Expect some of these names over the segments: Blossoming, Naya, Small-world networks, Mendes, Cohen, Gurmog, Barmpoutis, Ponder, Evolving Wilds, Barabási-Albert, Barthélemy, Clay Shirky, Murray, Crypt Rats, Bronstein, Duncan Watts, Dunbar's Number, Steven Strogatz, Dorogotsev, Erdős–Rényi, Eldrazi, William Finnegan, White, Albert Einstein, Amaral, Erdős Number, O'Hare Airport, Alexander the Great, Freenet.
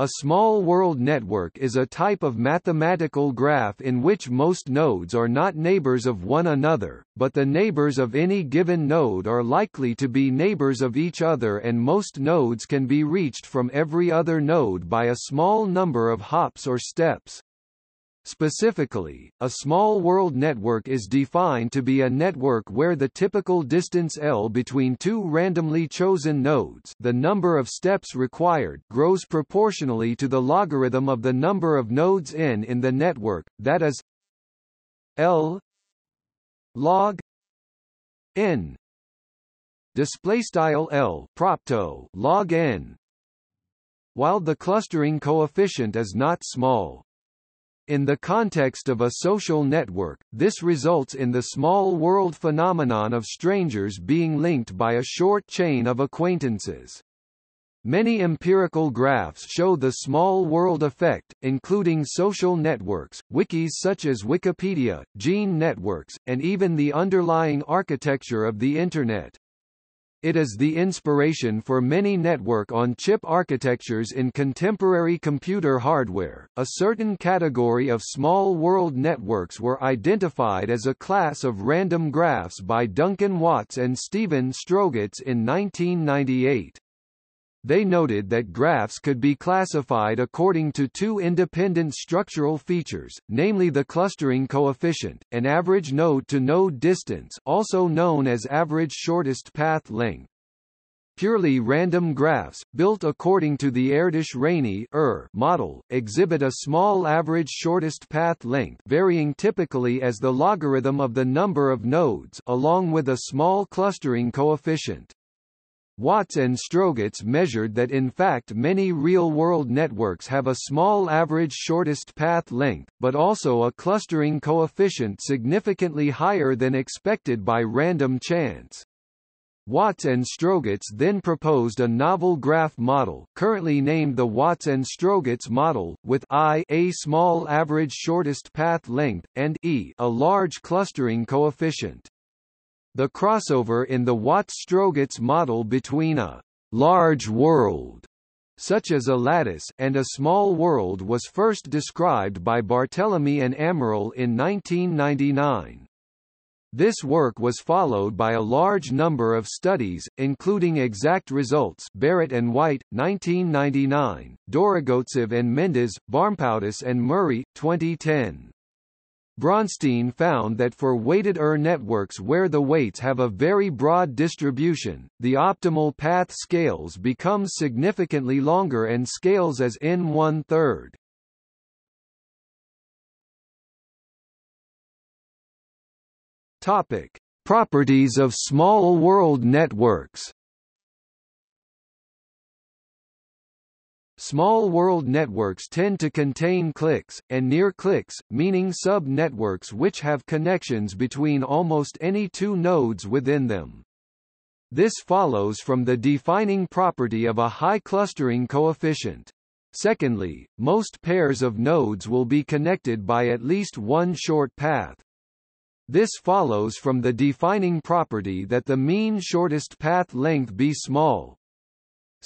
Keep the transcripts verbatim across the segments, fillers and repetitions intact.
A small world network is a type of mathematical graph in which most nodes are not neighbors of one another, but the neighbors of any given node are likely to be neighbors of each other, and most nodes can be reached from every other node by a small number of hops or steps. Specifically, a small world network is defined to be a network where the typical distance L between two randomly chosen nodes, the number of steps required, grows proportionally to the logarithm of the number of nodes n in the network, that is L log n displaystyle L propto log n, while the clustering coefficient is not small. In the context of a social network, this results in the small world phenomenon of strangers being linked by a short chain of acquaintances. Many empirical graphs show the small world effect, including social networks, wikis such as Wikipedia, gene networks, and even the underlying architecture of the Internet. It is the inspiration for many network-on-chip architectures in contemporary computer hardware. A certain category of small world networks were identified as a class of random graphs by Duncan Watts and Steven Strogatz in nineteen ninety-eight. They noted that graphs could be classified according to two independent structural features, namely the clustering coefficient, and average node-to-node distance, also known as average shortest path length. Purely random graphs, built according to the Erdős–Rényi model, exhibit a small average shortest path length varying typically as the logarithm of the number of nodes along with a small clustering coefficient. Watts and Strogatz measured that in fact many real-world networks have a small average shortest path length, but also a clustering coefficient significantly higher than expected by random chance. Watts and Strogatz then proposed a novel graph model, currently named the Watts and Strogatz model, with I a small average shortest path length, and e a large clustering coefficient. The crossover in the Watts–Strogatz model between a large world, such as a lattice, and a small world was first described by Barthélemy and Amaral in nineteen ninety-nine. This work was followed by a large number of studies, including exact results Barrett and White, nineteen ninety-nine, Dorogotsev and Mendes, Barmpoutis and Murray, twenty ten. Bronstein found that for weighted E R networks where the weights have a very broad distribution, the optimal path scales become significantly longer and scales as n one-third. Topic: Properties of small world networks. Small world networks tend to contain cliques, and near-cliques, meaning sub-networks which have connections between almost any two nodes within them. This follows from the defining property of a high clustering coefficient. Secondly, most pairs of nodes will be connected by at least one short path. This follows from the defining property that the mean shortest path length be small.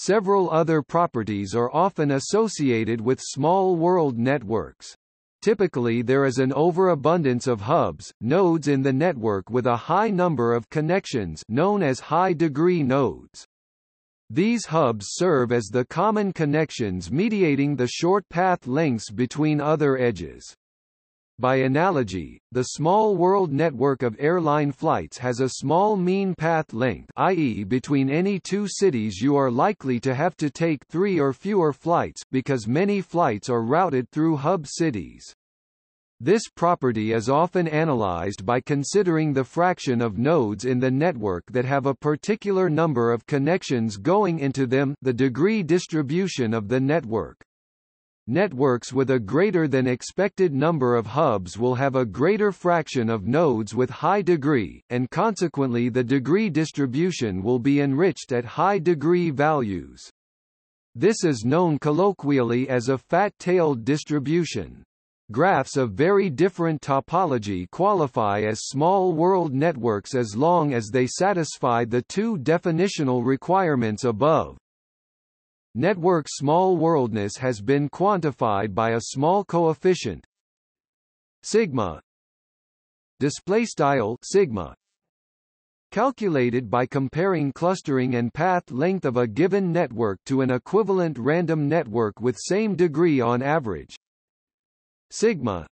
Several other properties are often associated with small world networks. Typically there is an overabundance of hubs, nodes in the network with a high number of connections known as high-degree nodes. These hubs serve as the common connections mediating the short path lengths between other edges. By analogy, the small world network of airline flights has a small mean path length, that is between any two cities you are likely to have to take three or fewer flights, because many flights are routed through hub cities. This property is often analyzed by considering the fraction of nodes in the network that have a particular number of connections going into them, the degree distribution of the network. Networks with a greater than expected number of hubs will have a greater fraction of nodes with high degree, and consequently the degree distribution will be enriched at high degree values. This is known colloquially as a fat-tailed distribution. Graphs of very different topology qualify as small world networks as long as they satisfy the two definitional requirements above. Network small-worldness has been quantified by a small coefficient sigma display style sigma calculated by comparing clustering and path length of a given network to an equivalent random network with same degree on average. Sigma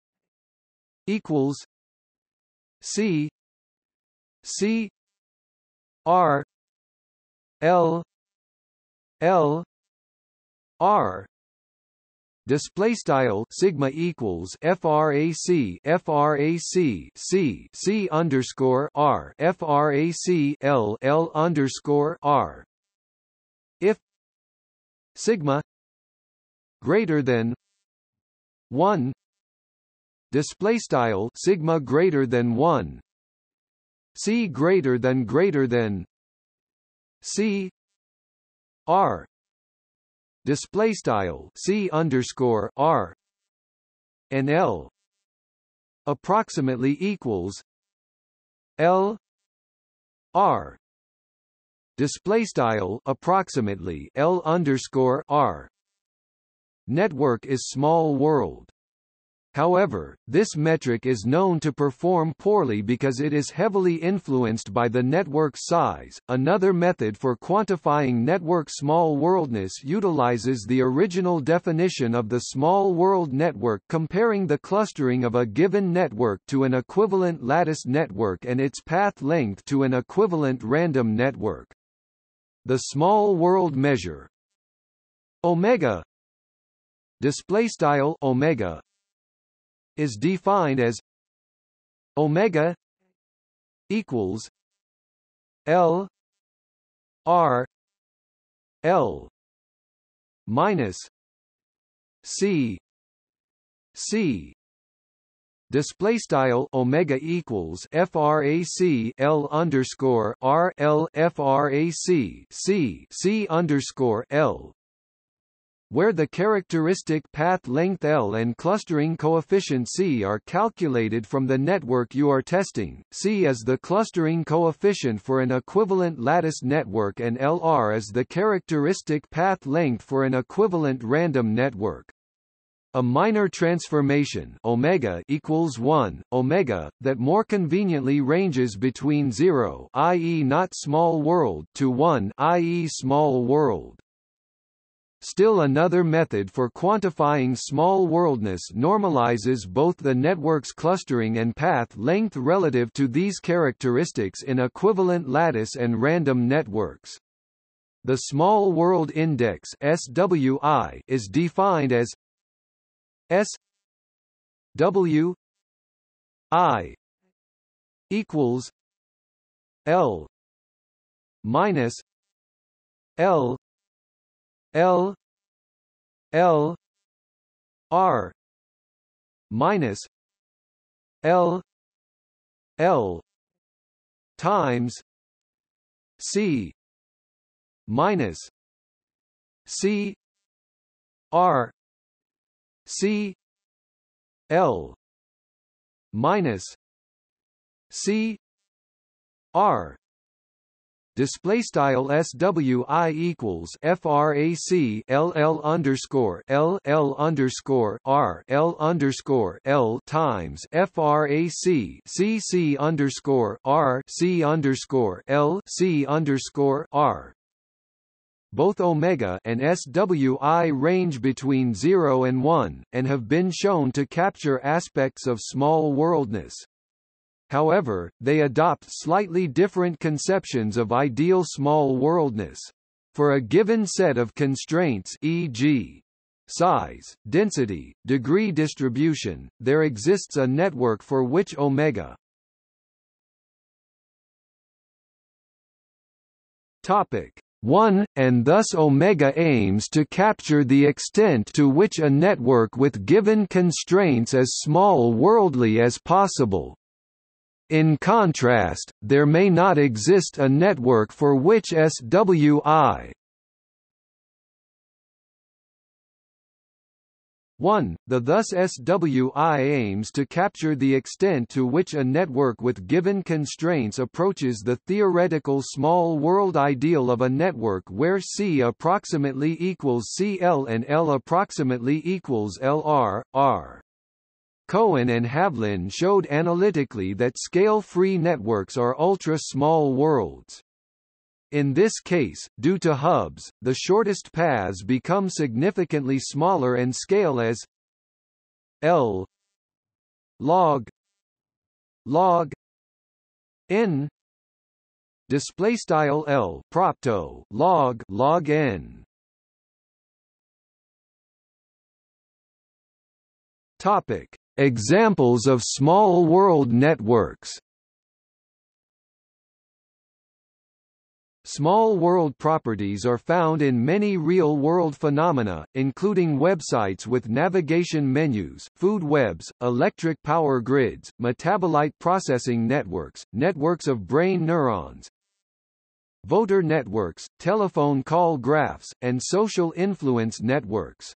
equals C C R L L R display style sigma equals frac frac c c underscore r frac l l underscore r if sigma greater than one display style sigma greater than one c greater than greater than c r display style c underscore r and l approximately equals l r display style approximately l underscore r. Network is small world. However, this metric is known to perform poorly because it is heavily influenced by the network size. Another method for quantifying network small-worldness utilizes the original definition of the small-world network, comparing the clustering of a given network to an equivalent lattice network and its path length to an equivalent random network. The small-world measure omega display style omega is defined as omega equals L R L minus C C display style omega equals frac L underscore R L frac C C underscore L, where the characteristic path length L and clustering coefficient C are calculated from the network you are testing. C is the clustering coefficient for an equivalent lattice network and L R is the characteristic path length for an equivalent random network. A minor transformation omega equals one omega that more conveniently ranges between zero, that is not small world, to one, that is small world. Still another method for quantifying small-worldness normalizes both the network's clustering and path length relative to these characteristics in equivalent lattice and random networks. The Small World Index (S W I) is defined as S W I equals L minus L L L R minus L L times C minus C R C L minus C R. Display style S W I equals frac L L underscore L L underscore R L underscore L times frac C C underscore R C underscore L C underscore R. Both omega and S W I range between zero and one, and have been shown to capture aspects of small-worldness. However, they adopt slightly different conceptions of ideal small-worldness. For a given set of constraints, for example size, density, degree distribution, there exists a network for which omega one, and thus omega aims to capture the extent to which a network with given constraints is small-worldly as possible. In contrast, there may not exist a network for which S W I one. The thus S W I aims to capture the extent to which a network with given constraints approaches the theoretical small world ideal of a network where C approximately equals C L and L approximately equals L R, R. Cohen and Havlin showed analytically that scale-free networks are ultra-small worlds. In this case, due to hubs, the shortest paths become significantly smaller and scale as L log log n display style L propto log log n. Topic: Examples of small world networks. Small world properties are found in many real-world phenomena, including websites with navigation menus, food webs, electric power grids, metabolite processing networks, networks of brain neurons, voter networks, telephone call graphs, and social influence networks.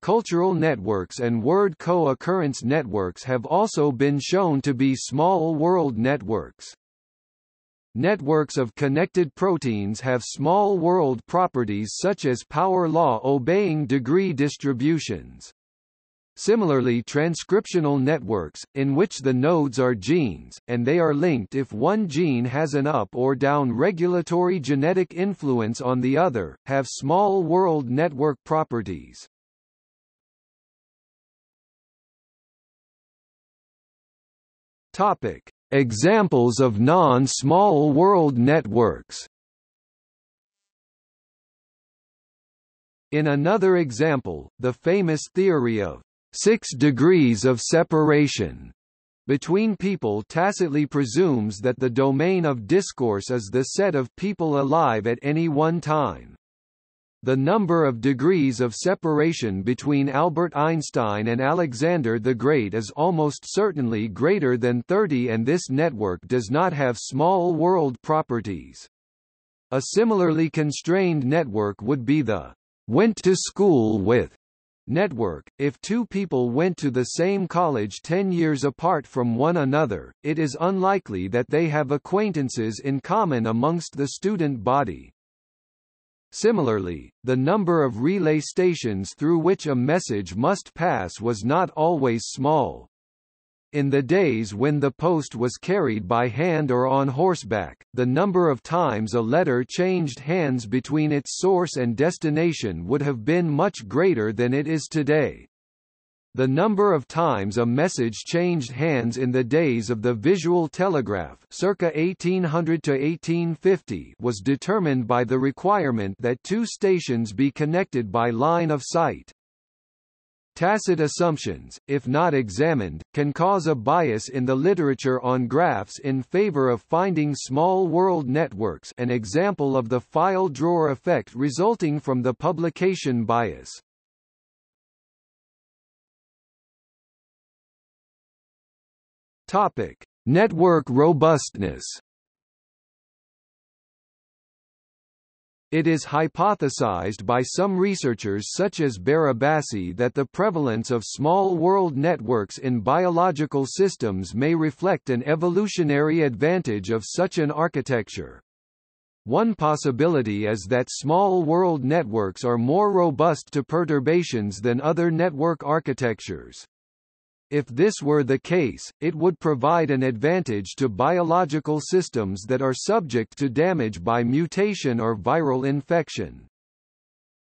Cultural networks and word co-occurrence networks have also been shown to be small world networks. Networks of connected proteins have small world properties such as power law obeying degree distributions. Similarly, transcriptional networks, in which the nodes are genes, and they are linked if one gene has an up or down regulatory genetic influence on the other, have small world network properties. Topic: Examples of non-small world networks. In another example, the famous theory of six degrees of separation between people tacitly presumes that the domain of discourse is the set of people alive at any one time. The number of degrees of separation between Albert Einstein and Alexander the Great is almost certainly greater than thirty, and this network does not have small world properties. A similarly constrained network would be the went to school with network. If two people went to the same college ten years apart from one another, it is unlikely that they have acquaintances in common amongst the student body. Similarly, the number of relay stations through which a message must pass was not always small. In the days when the post was carried by hand or on horseback, the number of times a letter changed hands between its source and destination would have been much greater than it is today. The number of times a message changed hands in the days of the visual telegraph, circa eighteen hundred to eighteen fifty, was determined by the requirement that two stations be connected by line of sight. Tacit assumptions, if not examined, can cause a bias in the literature on graphs in favor of finding small world networks, an example of the file drawer effect resulting from the publication bias. Topic: Network robustness. It is hypothesized by some researchers such as Barabási that the prevalence of small world networks in biological systems may reflect an evolutionary advantage of such an architecture. One possibility is that small world networks are more robust to perturbations than other network architectures. If this were the case, it would provide an advantage to biological systems that are subject to damage by mutation or viral infection.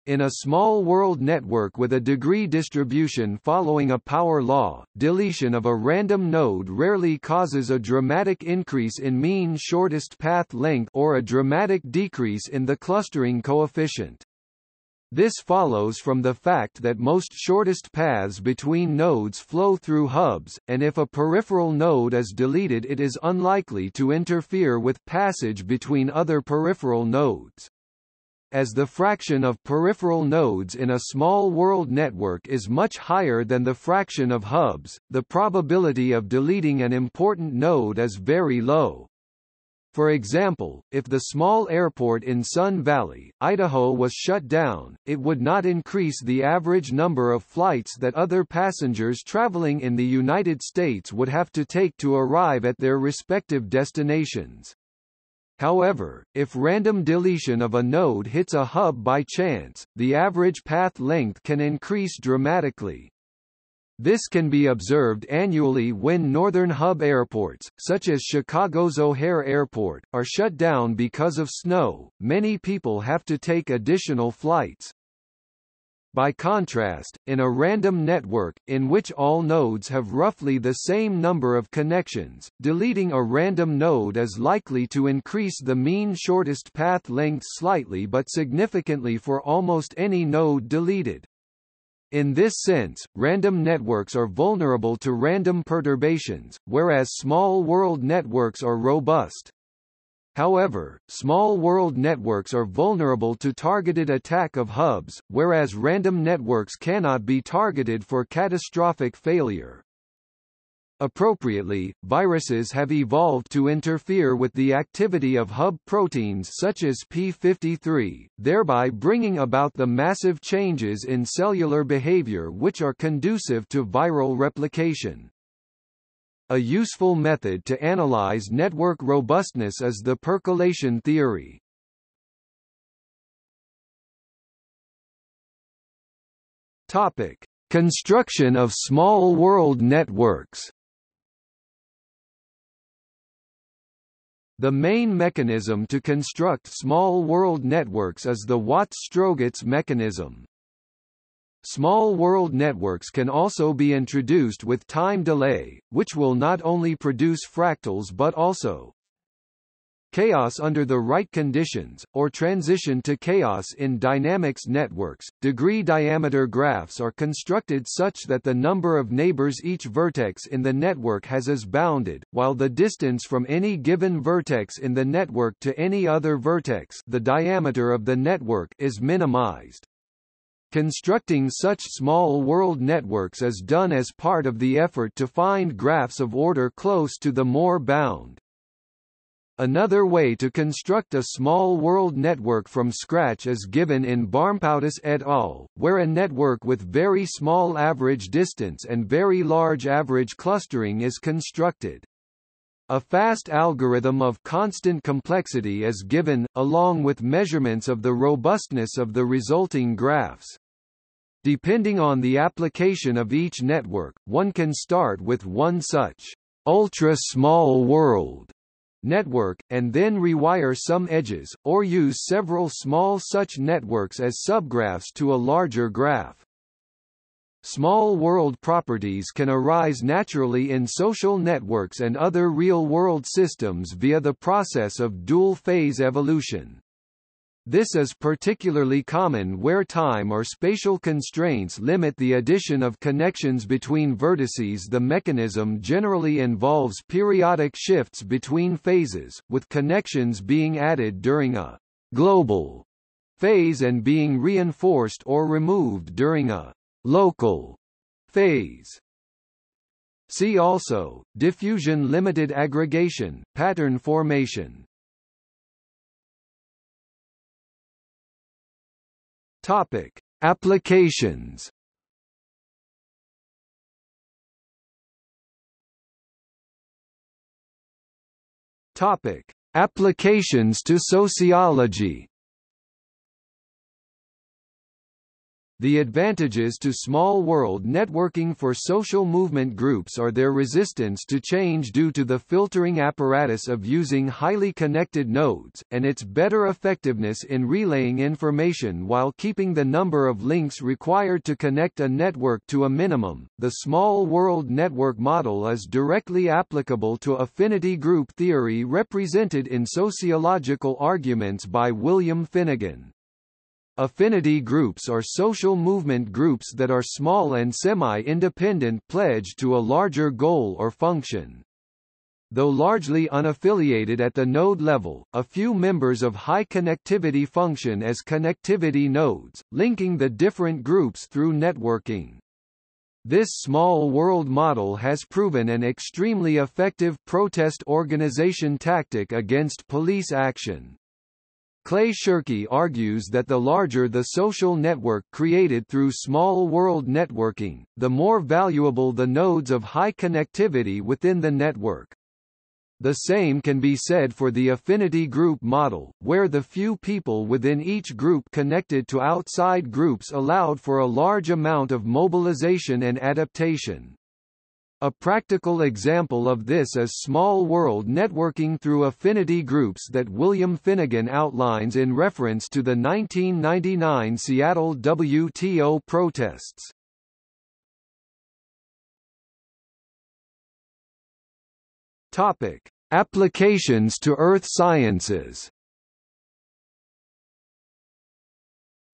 In a small world network with a degree distribution following a power law, deletion of a random node rarely causes a dramatic increase in mean shortest path length or a dramatic decrease in the clustering coefficient. This follows from the fact that most shortest paths between nodes flow through hubs, and if a peripheral node is deleted, it is unlikely to interfere with passage between other peripheral nodes. As the fraction of peripheral nodes in a small world network is much higher than the fraction of hubs, the probability of deleting an important node is very low. For example, if the small airport in Sun Valley, Idaho was shut down, it would not increase the average number of flights that other passengers traveling in the United States would have to take to arrive at their respective destinations. However, if random deletion of a node hits a hub by chance, the average path length can increase dramatically. This can be observed annually when northern hub airports, such as Chicago's O'Hare Airport, are shut down because of snow. Many people have to take additional flights. By contrast, in a random network, in which all nodes have roughly the same number of connections, deleting a random node is likely to increase the mean shortest path length slightly but significantly for almost any node deleted. In this sense, random networks are vulnerable to random perturbations, whereas small world networks are robust. However, small world networks are vulnerable to targeted attack of hubs, whereas random networks cannot be targeted for catastrophic failure. Appropriately, viruses have evolved to interfere with the activity of hub proteins such as P fifty-three, thereby bringing about the massive changes in cellular behavior which are conducive to viral replication. A useful method to analyze network robustness is the percolation theory. Topic: Construction of small world networks. The main mechanism to construct small world networks is the Watts–Strogatz mechanism. Small world networks can also be introduced with time delay, which will not only produce fractals but also chaos under the right conditions, or transition to chaos in dynamics networks. Degree diameter graphs are constructed such that the number of neighbors each vertex in the network has is bounded, while the distance from any given vertex in the network to any other vertex, the diameter of the network, is minimized. Constructing such small world networks is done as part of the effort to find graphs of order close to the Moore bound. Another way to construct a small world network from scratch is given in Barmpoutis et al., where a network with very small average distance and very large average clustering is constructed. A fast algorithm of constant complexity is given, along with measurements of the robustness of the resulting graphs. Depending on the application of each network, one can start with one such ultra-small world network, and then rewire some edges, or use several small such networks as subgraphs to a larger graph. Small world properties can arise naturally in social networks and other real-world systems via the process of dual-phase evolution. This is particularly common where time or spatial constraints limit the addition of connections between vertices. The mechanism generally involves periodic shifts between phases, with connections being added during a global phase and being reinforced or removed during a local phase. See also, diffusion, limited aggregation, pattern formation. Topic: Applications. Topic: Applications to sociology. The advantages to small world networking for social movement groups are their resistance to change due to the filtering apparatus of using highly connected nodes, and its better effectiveness in relaying information while keeping the number of links required to connect a network to a minimum. The small world network model is directly applicable to affinity group theory represented in sociological arguments by William Finnegan. Affinity groups are social movement groups that are small and semi-independent, pledged to a larger goal or function. Though largely unaffiliated at the node level, a few members of high connectivity function as connectivity nodes, linking the different groups through networking. This small world model has proven an extremely effective protest organization tactic against police action. Clay Shirky argues that the larger the social network created through small world networking, the more valuable the nodes of high connectivity within the network. The same can be said for the affinity group model, where the few people within each group connected to outside groups allowed for a large amount of mobilization and adaptation. A practical example of this is small world networking through affinity groups that William Finnegan outlines in reference to the nineteen ninety-nine Seattle W T O protests. Topic: Applications to earth sciences.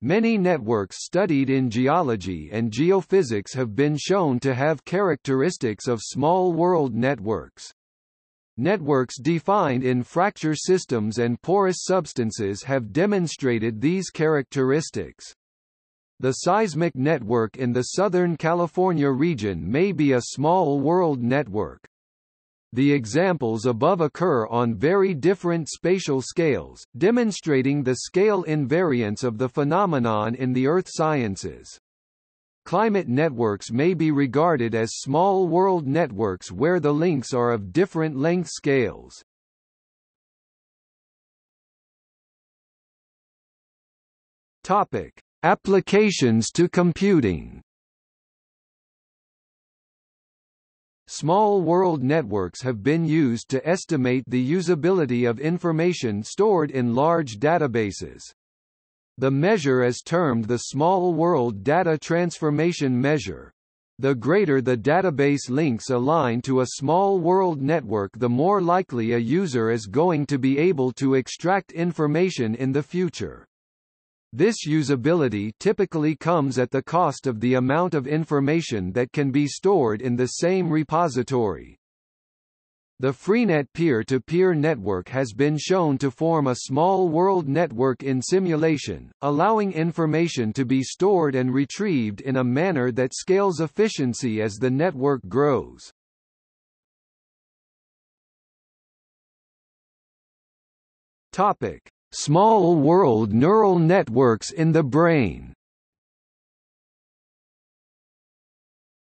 Many networks studied in geology and geophysics have been shown to have characteristics of small world networks. Networks defined in fracture systems and porous substances have demonstrated these characteristics. The seismic network in the Southern California region may be a small world network. The examples above occur on very different spatial scales, demonstrating the scale invariance of the phenomenon in the earth sciences. Climate networks may be regarded as small world networks where the links are of different length scales. Topic: Applications to computing. Small world networks have been used to estimate the usability of information stored in large databases. The measure is termed the small world data transformation measure. The greater the database links align to a small world network, the more likely a user is going to be able to extract information in the future. This usability typically comes at the cost of the amount of information that can be stored in the same repository. The Freenet peer-to-peer network has been shown to form a small world network in simulation, allowing information to be stored and retrieved in a manner that scales efficiency as the network grows. Topic: Small world neural networks in the brain.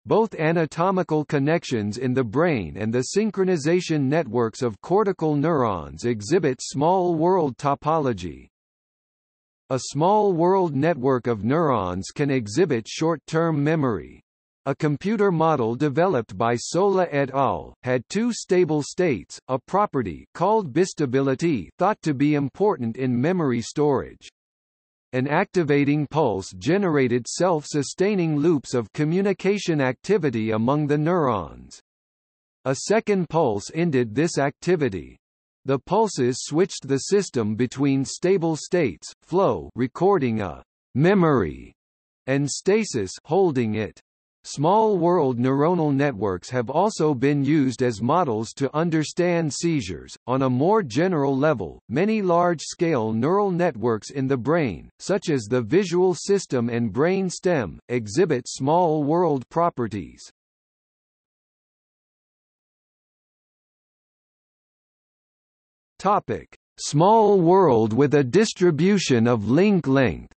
Both anatomical connections in the brain and the synchronization networks of cortical neurons exhibit small world topology. A small world network of neurons can exhibit short-term memory. A computer model developed by Sola et al. Had two stable states, a property called bistability thought to be important in memory storage. An activating pulse generated self-sustaining loops of communication activity among the neurons. A second pulse ended this activity. The pulses switched the system between stable states, flow recording a memory, and stasis holding it. Small world neuronal networks have also been used as models to understand seizures. On a more general level, many large-scale neural networks in the brain, such as the visual system and brain stem, exhibit small world properties. Topic: Small world with a distribution of link length.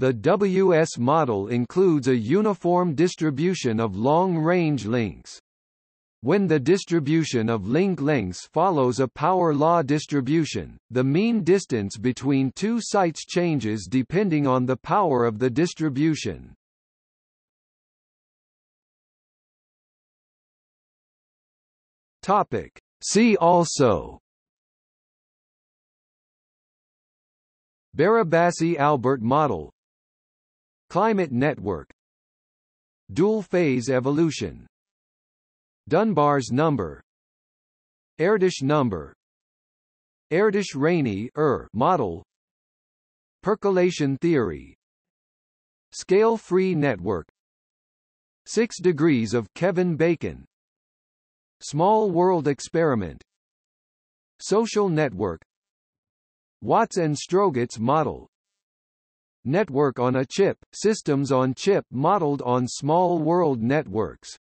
The W S model includes a uniform distribution of long-range links. When the distribution of link lengths follows a power law distribution, the mean distance between two sites changes depending on the power of the distribution. Topic: See also: Barabási-Albert model, climate network, dual-phase evolution, Dunbar's number, Erdős number, Erdős–Rényi model, percolation theory, scale-free network, six degrees of Kevin Bacon, small world experiment, social network, Watts and Strogatz model, network on a chip, systems on chip modeled on small world networks.